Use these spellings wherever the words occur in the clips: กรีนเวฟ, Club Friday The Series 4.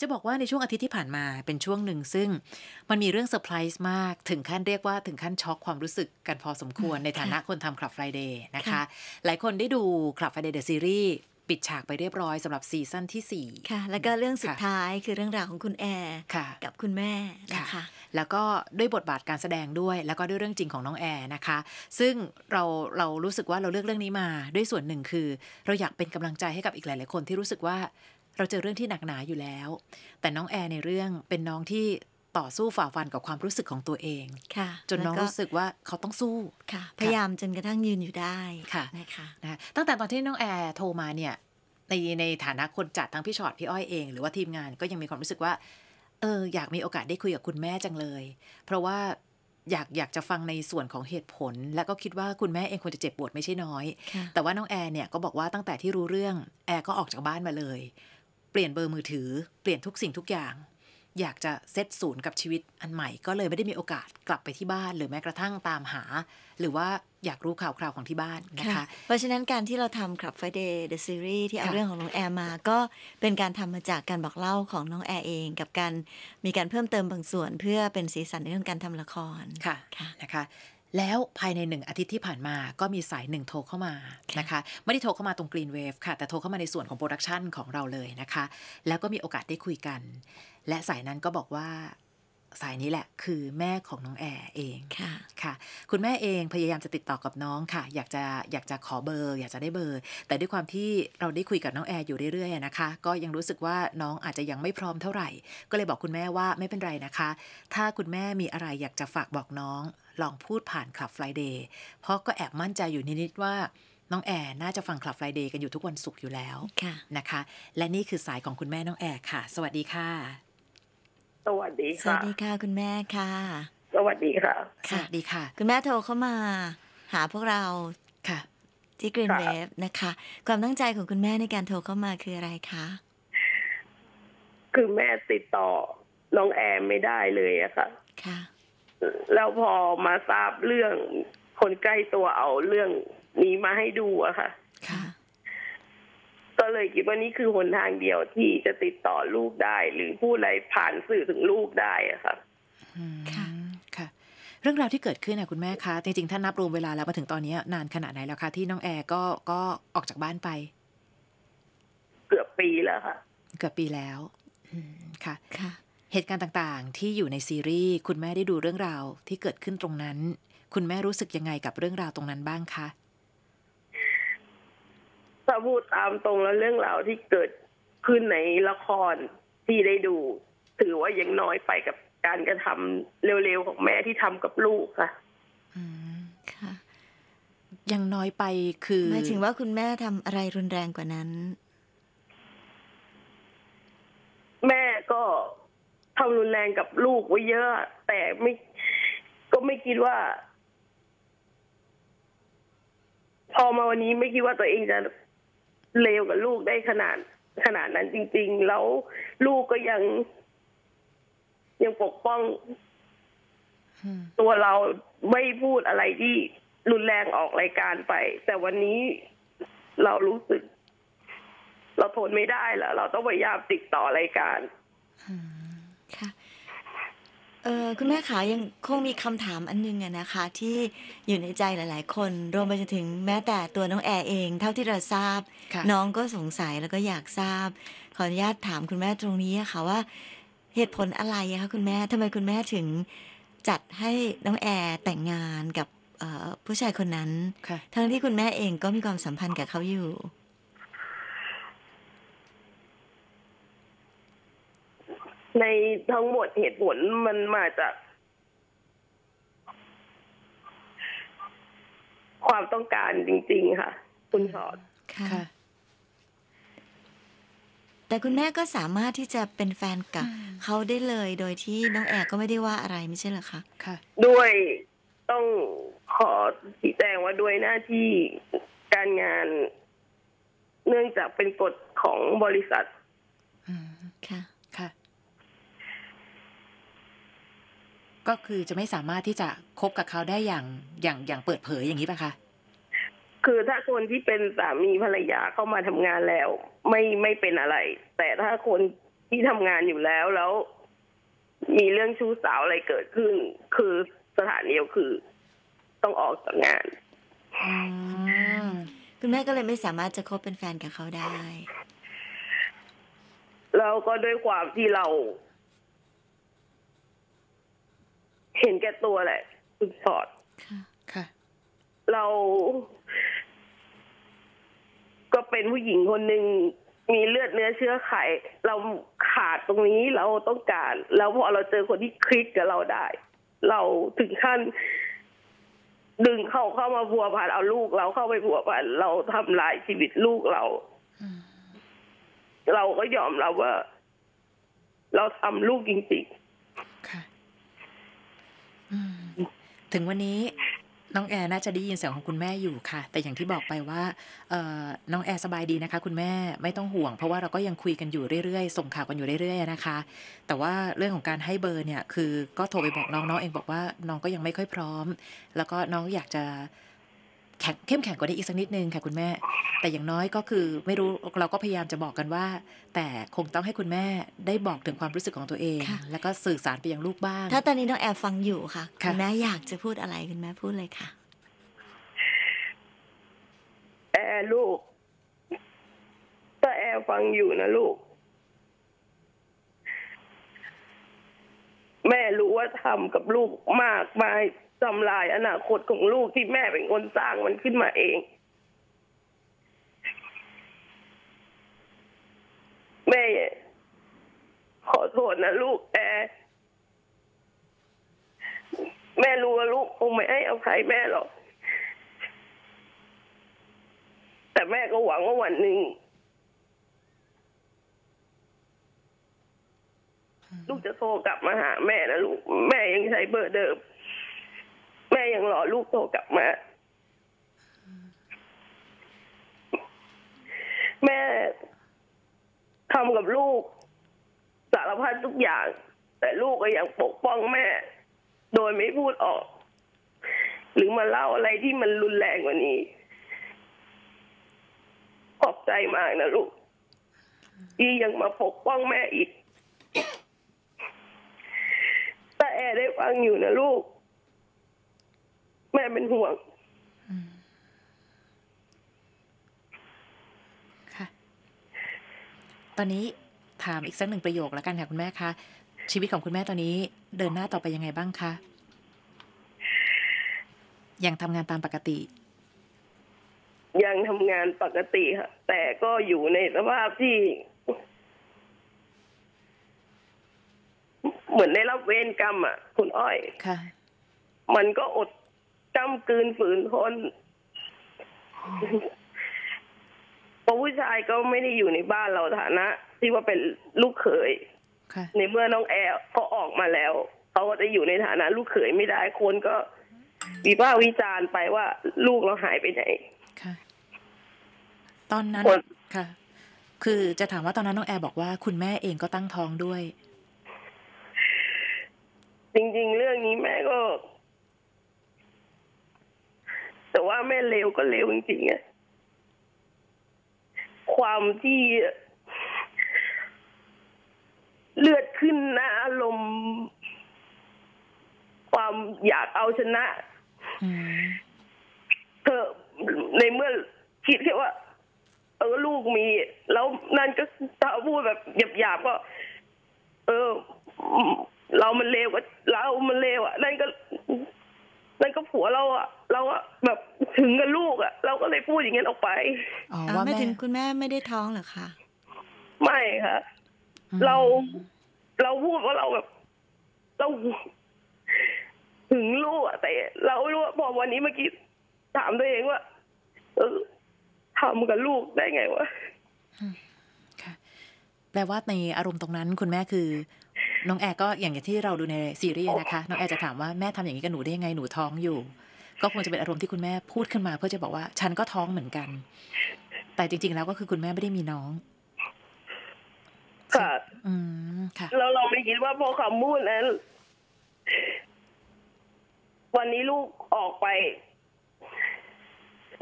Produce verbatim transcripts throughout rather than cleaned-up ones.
จะบอกว่าในช่วงอาทิตย์ที่ผ่านมาเป็นช่วงหนึ่งซึ่งมันมีเรื่องเซอร์ไพรส์มากถึงขั้นเรียกว่าถึงขั้นช็อกความรู้สึกกันพอสมควรในฐานะคนทำคลับ Friday นะคะหลายคนได้ดูคลับ Friday The Seriesปิดฉากไปเรียบร้อยสำหรับซีซั่นที่สี่ค่ะแล้วก็เรื่องสุดท้ายคือเรื่องราวของคุณแอร์กับคุณแม่นะคะแล้วก็ด้วยบทบาทการแสดงด้วยแล้วก็ด้วยเรื่องจริงของน้องแอร์นะคะซึ่งเราเรารู้สึกว่าเราเลือกเรื่องนี้มาด้วยส่วนหนึ่งคือเราอยากเป็นกำลังใจให้กับอีกหลายๆคนที่รู้สึกว่าเราเจอเรื่องที่หนักหนาอยู่แล้วแต่น้องแอร์ในเรื่องเป็นน้องที่ต่อสู้ฝ่าฟันกับความรู้สึกของตัวเองจนน้องรู้สึกว่าเขาต้องสู้พยายามจนกระทั่งยืนอยู่ได้นะคะตั้งแต่ตอนที่น้องแอร์โทรมาเนี่ยในในฐานะคนจัดทั้งพี่ชอตพี่อ้อยเองหรือว่าทีมงานก็ยังมีความรู้สึกว่าเอออยากมีโอกาสได้คุยกับคุณแม่จังเลยเพราะว่าอยากอยากจะฟังในส่วนของเหตุผลและก็คิดว่าคุณแม่เองคงจะเจ็บปวดไม่ใช่น้อยแต่ว่าน้องแอร์เนี่ยก็บอกว่าตั้งแต่ที่รู้เรื่องแอร์ก็ออกจากบ้านมาเลยเปลี่ยนเบอร์มือถือเปลี่ยนทุกสิ่งทุกอย่างอยากจะเซตศูนย์กับชีวิตอันใหม่ก็เลยไม่ได้มีโอกาสกลับไปที่บ้านหรือแม้กระทั่งตามหาหรือว่าอยากรู้ข่าวคราวของที่บ้านนะคะเพราะฉะนั้นการที่เราทำคลับ Friday The Series ที่เอาเรื่องของน้องแอร์มาก็เป็นการทำมาจากการบอกเล่าของน้องแอร์เองกับการมีการเพิ่มเติมบางส่วนเพื่อเป็นสีสันในเรื่องการทำละครค่ะนะคะแล้วภายในหนึ่งอาทิตย์ที่ผ่านมาก็มีสายหนึ่งโทรเข้ามานะคะไม่ได้โทรเข้ามาตรง Green Wave ค่ะแต่โทรเข้ามาในส่วนของโปรดักชันของเราเลยนะคะแล้วก็มีโอกาสได้คุยกันและสายนั้นก็บอกว่าสายนี้แหละคือแม่ของน้องแอร์เองค่ะค่ะคุณแม่เองพยายามจะติดต่อกับน้องค่ะอยากจะอยากจะขอเบอร์อยากจะได้เบอร์แต่ด้วยความที่เราได้คุยกับน้องแอร์อยู่เรื่อยๆนะคะก็ยังรู้สึกว่าน้องอาจจะยังไม่พร้อมเท่าไหร่ก็เลยบอกคุณแม่ว่าไม่เป็นไรนะคะถ้าคุณแม่มีอะไรอยากจะฝากบอกน้องลองพูดผ่านคลับ Friday เพราะก็แอบมั่นใจอยู่นิดๆว่าน้องแอร์น่าจะฟังคลับ Friday กันอยู่ทุกวันศุกร์อยู่แล้วนะคะและนี่คือสายของคุณแม่น้องแอร์ค่ะสวัสดีค่ะสวัสดีค่ะสวัสดีค่ะคุณแม่ค่ะสวัสดีค่ะสวัสดีค่ะคุณแม่โทรเข้ามาหาพวกเราค่ะที่ Green Wave นะคะความตั้งใจของคุณแม่ในการโทรเข้ามาคืออะไรคะคือแม่ติดต่อน้องแอร์ไม่ได้เลยอะค่ะค่ะแล้วพอมาทราบเรื่องคนใกล้ตัวเอาเรื่องนี้มาให้ดูอะค่ะค่ะก็เลยคิดว่านี่คือหนทางเดียวที่จะติดต่อลูกได้หรือพูดอะไรผ่านสื่อถึงลูกได้อะค่ะค่ะค่ะเรื่องราวที่เกิดขึ้นนะคุณแม่คะจริงๆถ้านับรวมเวลาแล้วมาถึงตอนนี้นานขนาดไหนแล้วคะที่น้องแอร์ก็ก็ออกจากบ้านไปเกือบปีแล้วค่ะเกือบปีแล้วค่ะค่ะเหตุการณ์ต่างๆที่อยู่ในซีรีส์คุณแม่ได้ดูเรื่องราวที่เกิดขึ้นตรงนั้นคุณแม่รู้สึกยังไงกับเรื่องราวตรงนั้นบ้างคะถ้าพูดตามตรงแล้วเรื่องราวที่เกิดขึ้นในละครที่ได้ดูถือว่ายังน้อยไปกับการกระทำเร็วๆของแม่ที่ทำกับลูกค่ะอืมค่ะยังน้อยไปคือหมายถึงว่าคุณแม่ทำอะไรรุนแรงกว่านั้นแม่ก็ทำรุนแรงกับลูกไว้เยอะแต่ไม่ก็ไม่คิดว่าพอมาวันนี้ไม่คิดว่าตัวเองจะเลวกับลูกได้ขนาดขนาดนั้นจริงๆแล้วลูกก็ยังยังปกป้องตัวเราไม่พูดอะไรที่รุนแรงออกรายการไปแต่วันนี้เรารู้สึกเราทนไม่ได้แล้วเราต้องพยายามติดต่อรายการค่ะเออคุณแม่ขายังคงมีคำถามอันนึงอะนะคะที่อยู่ในใจหลายๆคนรวมไปจนถึงแม้แต่ตัวน้องแอร์เองเท่าที่เราทราบน้องก็สงสัยแล้วก็อยากทราบขออนุญาตถามคุณแม่ตรงนี้ค่ะว่าเหตุผลอะไรคะคุณแม่ทำไมคุณแม่ถึงจัดให้น้องแอร์แต่งงานกับผู้ชายคนนั้นทั้งที่คุณแม่เองก็มีความสัมพันธ์กับเขาอยู่ในทั้งหมดเหตุผลมันมาจากความต้องการจริงๆค่ะคุณชอดค่ะแต่คุณแม่ก็สามารถที่จะเป็นแฟนกับเขาได้เลยโดยที่น้องแอร์ก็ไม่ได้ว่าอะไรไม่ใช่เหรอคะค่ะด้วยต้องขอชี้แจงว่าด้วยหน้าที่การงานเนื่องจากเป็นกฎของบริษัทค่ะก็คือจะไม่สามารถที่จะคบกับเขาได้อย่างอย่างอย่างเปิดเผยอย่างนี้ป่ะคะคือถ้าคนที่เป็นสามีภรรยาเข้ามาทำงานแล้วไม่ไม่เป็นอะไรแต่ถ้าคน ที่ทำงานอยู่แล้วแล้วมีเรื่องชู้สาวอะไรเกิดขึ้นคือสถานเดียวคือต้องออกจากงานคุณแม่ก็เลยไม่สามารถจะคบเป็นแฟนกับเขาได้แล้วก็ด้วยความที่เราเห็นแก่ตัวแหละคุณสอดค่ะเราก็เป็นผู้หญิงคนหนึ่งมีเลือดเนื้อเชื้อไขเราขาดตรงนี้เราต้องการแล้วพอเราเจอคนที่คลิกกับเราได้เราถึงขั้นดึงเขาเข้ามาผัวพันเอาลูกเราเข้าไปผัวพันเราทำลายชีวิตลูกเราเราก็ยอมรับว่าเราทำลูกจริงๆค่ะถึงวันนี้น้องแอร์น่าจะได้ยินเสียงของคุณแม่อยู่ค่ะแต่อย่างที่บอกไปว่าน้องแอร์สบายดีนะคะคุณแม่ไม่ต้องห่วงเพราะว่าเราก็ยังคุยกันอยู่เรื่อยๆส่งข่าวกันอยู่เรื่อยๆนะคะแต่ว่าเรื่องของการให้เบอร์เนี่ยคือก็โทรไปบอกน้องน้องเองบอกว่าน้องก็ยังไม่ค่อยพร้อมแล้วก็น้องอยากจะแข็งเข้มแข็งกว่านี้อีกสักนิดนึงค่ะคุณแม่แต่อย่างน้อยก็คือไม่รู้เราก็พยายามจะบอกกันว่าแต่คงต้องให้คุณแม่ได้บอกถึงความรู้สึกของตัวเองแล้วก็สื่อสารไปยังลูกบ้างถ้าตอนนี้น้องแอร์ฟังอยู่ค่ะคุณแม่อยากจะพูดอะไรคุณแม่พูดเลยค่ะแอร์ลูกถ้าแอร์ฟังอยู่นะลูกแม่รู้ว่าทำกับลูกมากมายทำลายอนาคตของลูกที่แม่เป็นคนสร้างมันขึ้นมาเองแม่ขอโทษนะลูกแอร์แม่รู้ว่าลูกคงไม่ให้อภัยแม่หรอกแต่แม่ก็หวังว่าวันหนึ่งลูกจะโทรกลับมาหาแม่นะลูกแม่ยังใช้เบอร์เดิมแม่ยังรอลูกโทรกลับมาแม่ทำกับลูกสารพัดทุกอย่างแต่ลูกก็ยังปกป้องแม่โดยไม่พูดออกหรือมาเล่าอะไรที่มันรุนแรงกว่านี้ขอบใจมากนะลูกที่ยังมาปกป้องแม่อีกแต่แอร์ได้ฟังอยู่นะลูกแม่เป็นห่วงค่ะตอนนี้ถามอีกสักหนึ่งประโยคแล้วกันค่ะคุณแม่คะชีวิตของคุณแม่ตอนนี้เดินหน้าต่อไปยังไงบ้างคะยังทำงานตามปกติยังทำงานปกติค่ะแต่ก็อยู่ในสภาพที่เหมือนได้รับเวรกรรมอ่ะคุณอ้อยค่ะมันก็อดจำกืนฝืนทนเพราะผู้ชายก็ไม่ได้อยู่ในบ้านเราฐานะที่ว่าเป็นลูกเขยในเมื่อน้องแอร์เขาออกมาแล้วเขาก็จะอยู่ในฐานะลูกเขยไม่ได้คนก็วิพากษ์วิจารณ์ไปว่าลูกเราหายไปไหนตอนนั้นค่ะคือจะถามว่าตอนนั้นน้องแอร์บอกว่าคุณแม่เองก็ตั้งท้องด้วยจริงๆเรื่องนี้แม่ก็แต่ว่าแม่เลวก็เลวจริงๆอะความที่เลือดขึ้นนะอารมณ์ความอยากเอาชนะเธอในเมื่อคิดแค่ว่าเออลูกมีแล้วนั่นก็ถ้าพูดแบบหยาบๆก็เออเรามันเลวก็เรามันเลวอะนั่นก็นั่นก็ผัวเราอะเราอะแบบถึงกับลูกอะเราก็เลยพูดอย่างนั้นออกไปอ๋อไม่ถึงคุณแม่ไม่ได้ท้องเหรอคะไม่ค่ะเราเราพูดว่าเราแบบเราถึงลูกอะแต่เราไม่รู้ว่าพอวันนี้เมื่อกี้ถามตัวเองว่าเออทำกับลูกได้ไงวะค่ะแปลว่าในอารมณ์ตรงนั้นคุณแม่คือน้องแอร์ก็อย่างที่เราดูในซีรีส์นะคะน้องแอร์จะถามว่าแม่ทำอย่างนี้กับหนูได้ยังไงหนูท้องอยู่ก็คงจะเป็นอารมณ์ที่คุณแม่พูดขึ้นมาเพื่อจะบอกว่าฉันก็ท้องเหมือนกันแต่จริงๆแล้วก็คือคุณแม่ไม่ได้มีน้องค่ะอืมค่ะเราเราไม่คิดว่าพอคำพูดนั้นวันนี้ลูกออกไป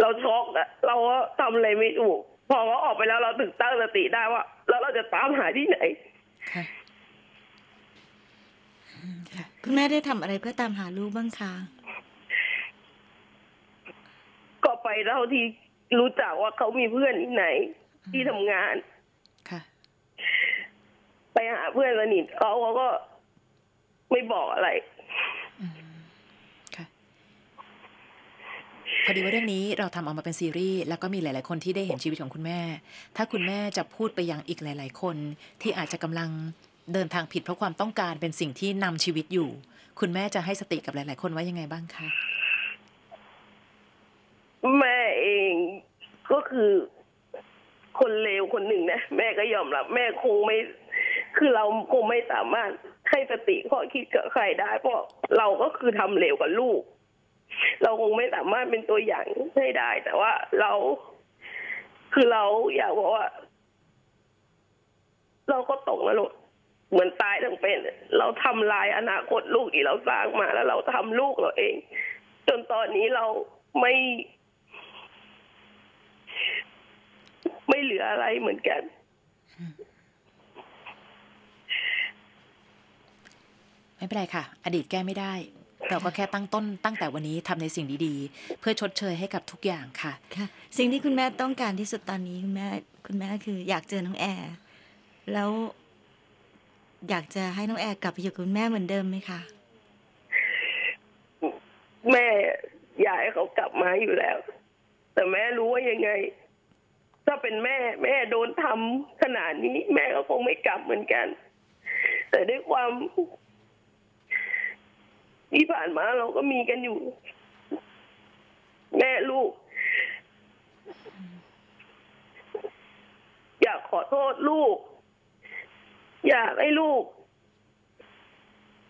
เราช็อกอะเราทำอะไรไม่ถูกพอเขาออกไปแล้วเราถึงตั้งสติได้ว่าแล้วเราจะตามหาที่ไหน คุณแม่ได้ทำอะไรเพื่อตามหาลูกบ้างคะก็ไปเท่าที่รู้จักว่าเขามีเพื่อนที่ไหนที่ทำงานค่ะไปหาเพื่อนสนิทเขาเขาก็ไม่บอกอะไรพอดีว่าเรื่องนี้เราทำออกมาเป็นซีรีส์แล้วก็มีหลายๆคนที่ได้เห็นชีวิตของคุณแม่ถ้าคุณแม่จะพูดไปยังอีกหลายๆคนที่อาจจะกำลังเดินทางผิดเพราะความต้องการเป็นสิ่งที่นำชีวิตอยู่คุณแม่จะให้สติกับหลายๆคนว่ายังไงบ้างคะแม่เองก็คือคนเลวคนหนึ่งนะแม่ก็ยอมรับแม่คงไม่คือเราคงไม่สามารถให้สติข้อคิดกับใครได้เพราะเราก็คือทำเลวกับลูกเราคงไม่สามารถเป็นตัวอย่างให้ได้แต่ว่าเราคือเราอยากบอกว่าเราก็ตกนรกเหมือนตายทั้งเป็นเราทำลายอนาคตลูกที่เราสร้างมาแล้วเราทำลูกเราเองจนตอนนี้เราไม่ไม่เหลืออะไรเหมือนกันไม่เป็นไรค่ะอดีตแก้ไม่ได้เราก็แค่ตั้งต้นตั้งแต่วันนี้ทำในสิ่งดีๆเพื่อชดเชยให้กับทุกอย่างค่ะค่ะสิ่งที่คุณแม่ต้องการที่สุดตอนนี้คุณแม่คุณแม่คืออยากเจอน้องแอร์แล้วอยากจะให้น้องแอร์กลับไปอยู่กับคุณแม่เหมือนเดิมไหมคะแม่อยากให้เขากลับมาอยู่แล้วแต่แม่รู้ว่ายังไงถ้าเป็นแม่แม่โดนทำขนาดนี้แม่ก็คงไม่กลับเหมือนกันแต่ด้วยความที่ผ่านมาเราก็มีกันอยู่แม่ลูกอยากขอโทษลูกอยากให้ลูก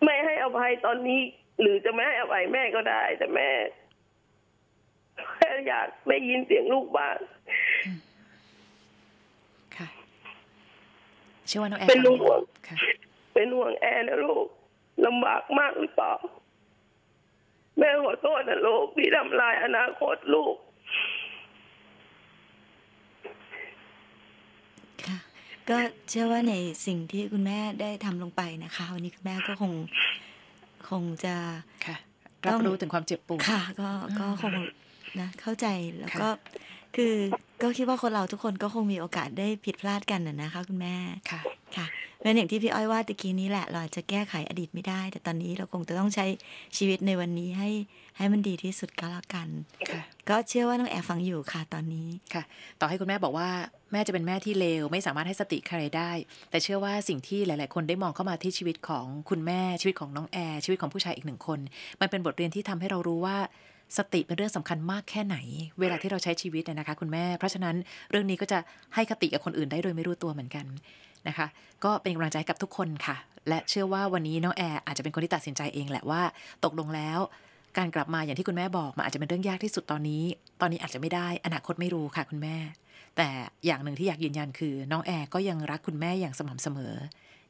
ไม่ให้อภัยตอนนี้หรือจะไม่ให้อภัยแม่ก็ได้แต่แม่แค่อยากได้ยินเสียงลูกบ้างค่ะเชื่อว่าน้องแอนเป็นห่วงเป็นห่วงแอนนะลูกลำบากมากหรือเปล่าแม่ขอโทษนะลูกที่ทำลายอนาคตลูกค่ะก็เชื่อว่าในสิ่งที่คุณแม่ได้ทำลงไปนะคะวันนี้คุณแม่ก็คงคงจะค่ะรับรู้ถึงความเจ็บปวดค่ะก็ก็คงนะเข้าใจแล้วก็คือก็คิดว่าคนเราทุกคนก็คงมีโอกาสได้ผิดพลาดกันนะนะคะคุณแม่ค่ะค่ะเป็นอย่างที่พี่อ้อยว่าตะกี้นี้แหละเราจะแก้ไขอดีตไม่ได้แต่ตอนนี้เราคงจะต้องใช้ชีวิตในวันนี้ให้ให้มันดีที่สุดก็แล้วกันก็เชื่อว่าน้องแอร์ฟังอยู่ค่ะตอนนี้ค่ะต่อให้คุณแม่บอกว่าแม่จะเป็นแม่ที่เลวไม่สามารถให้สติใครได้แต่เชื่อว่าสิ่งที่หลายๆคนได้มองเข้ามาที่ชีวิตของคุณแม่ชีวิตของน้องแอร์ชีวิตของผู้ชายอีกหนึ่งคนมันเป็นบทเรียนที่ทำให้เรารู้ว่าสติเป็นเรื่องสำคัญมากแค่ไหนเวลาที่เราใช้ชีวิตเนี่ยนะคะคุณแม่เพราะฉะนั้นเรื่องนี้ก็จะให้คติกับคนอื่นได้โดยไม่รู้ตัวเหมือนกันนะคะก็เป็นกำลังใจกับทุกคนค่ะและเชื่อว่าวันนี้น้องแอร์อาจจะเป็นคนที่ตัดสินใจเองแหละว่าตกลงแล้วการกลับมาอย่างที่คุณแม่บอกมันอาจจะเป็นเรื่องยากที่สุดตอนนี้ตอนนี้อาจจะไม่ได้อนาคตไม่รู้ค่ะคุณแม่แต่อย่างหนึ่งที่อยากยืนยันคือน้องแอร์ก็ยังรักคุณแม่อย่างสม่ำเสมอ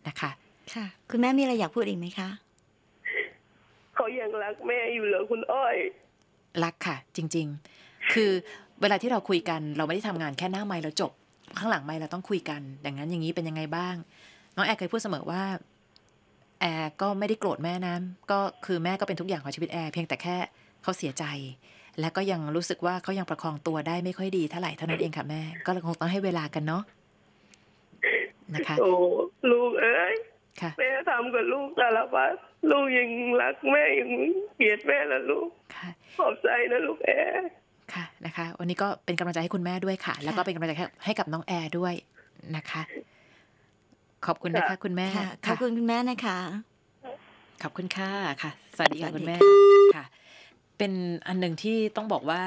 นะคะค่ะคุณแม่มีอะไรอยากพูดอีกไหมคะเขายังรักแม่อยู่เหรอคุณอ้อยรักค่ะจริงๆคือเวลาที่เราคุยกันเราไม่ได้ทำงานแค่หน้าไมค์แล้วจบข้างหลังไมค์เราต้องคุยกันดังนั้นอย่างนี้เป็นยังไงบ้างน้องแอร์เคยพูดเสมอว่าแอร์ก็ไม่ได้โกรธแม่นะก็คือแม่ก็เป็นทุกอย่างของชีวิตแอร์เพียงแต่แค่เขาเสียใจและก็ยังรู้สึกว่าเขายังประคองตัวได้ไม่ค่อยดีเท่าไหร่เท่านั้นเองค่ะแม่ก็คงต้องให้เวลากันเนาะนะคะโอ้ลูกเอ้ยแม่ทำกับลูกแต่ละวันลูกยังรักแม่ยังเกลียดแม่ละลูกขอบใจนะลูกแอร์ค่ะนะคะวันนี้ก็เป็นกำลังใจให้คุณแม่ด้วยค่ะแล้วก็เป็นกำลังใจให้กับน้องแอร์ด้วยนะคะขอบคุณนะคะคุณแม่ขอบคุณคุณแม่นะคะขอบคุณค่ะค่ะสวัสดีค่ะคุณแม่ค่ะเป็นอันหนึ่งที่ต้องบอกว่า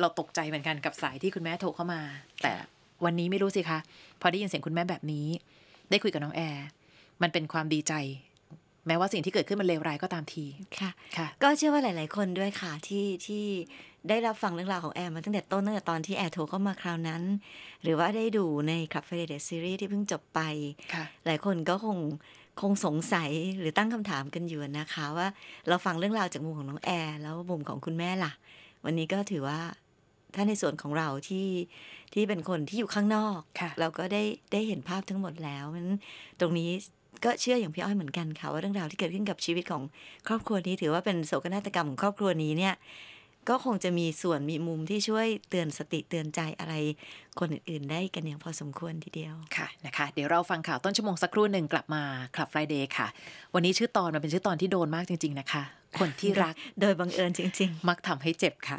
เราตกใจเหมือนกันกับสายที่คุณแม่โทรเข้ามาแต่วันนี้ไม่รู้สิคะพอได้ยินเสียงคุณแม่แบบนี้ได้คุยกับน้องแอร์มันเป็นความดีใจแม้ว่าสิ่งที่เกิดขึ้นมันเลวร้ายก็ตามทีค่ะค่ะก็เชื่อว่าหลายๆคนด้วยค่ะที่ที่ได้รับฟังเรื่องราวของแอร์มาตั้งแต่ต้นตั้งแต่ตอนที่แอร์โทรเข้ามาคราวนั้นหรือว่าได้ดูในคลับ Friday Series ที่เพิ่งจบไปหลายคนก็คงคงสงสัยหรือตั้งคำถามกันอยู่นะคะว่าเราฟังเรื่องราวจากมุมของน้องแอร์แล้วมุมของคุณแม่ล่ะวันนี้ก็ถือว่าถ้าในส่วนของเราที่ที่เป็นคนที่อยู่ข้างนอกเราก็ได้ได้เห็นภาพทั้งหมดแล้วมันตรงนี้ ก็เชื่ออย่างพี่อ้อยเหมือนกันค่ะว่าเรื่องราวที่เกิดขึ้นกับชีวิตของครอบครัวนี้ถือว่าเป็นโศกนาฏกรรมของครอบครัวนี้เนี่ยก็คงจะมีส่วนมีมุมที่ช่วยเตือนสติเตือนใจอะไรคนอื่นๆได้กันอย่างพอสมควรทีเดียวค่ะนะคะเดี๋ยวเราฟังข่าวต้นชั่วโมงสักครู่หนึ่งกลับมาคลับ Friday ค่ะวันนี้ชื่อตอนมันเป็นชื่อตอนที่โดนมากจริงๆนะคะคนที่รักโดยบังเอิญจริงๆมักทำให้เจ็บค่ะ